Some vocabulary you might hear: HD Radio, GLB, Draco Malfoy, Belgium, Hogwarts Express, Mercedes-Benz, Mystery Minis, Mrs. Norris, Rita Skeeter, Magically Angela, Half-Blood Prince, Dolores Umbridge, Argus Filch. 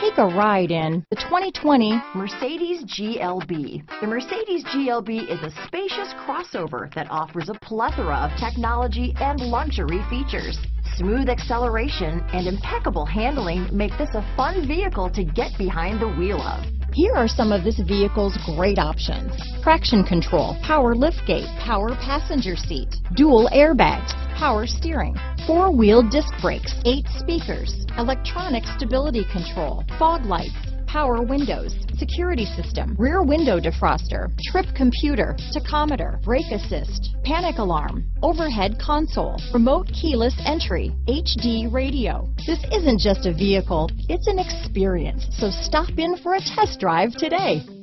Take a ride in the 2020 Mercedes GLB. The Mercedes GLB is a spacious crossover that offers a plethora of technology and luxury features. Smooth acceleration and impeccable handling make this a fun vehicle to get behind the wheel of. Here are some of this vehicle's great options: traction control, power liftgate, power passenger seat, dual airbags, power steering, four-wheel disc brakes, 8 speakers, electronic stability control, fog lights, power windows, security system, rear window defroster, trip computer, tachometer, brake assist, panic alarm, overhead console, remote keyless entry, HD radio. This isn't just a vehicle, it's an experience. So stop in for a test drive today.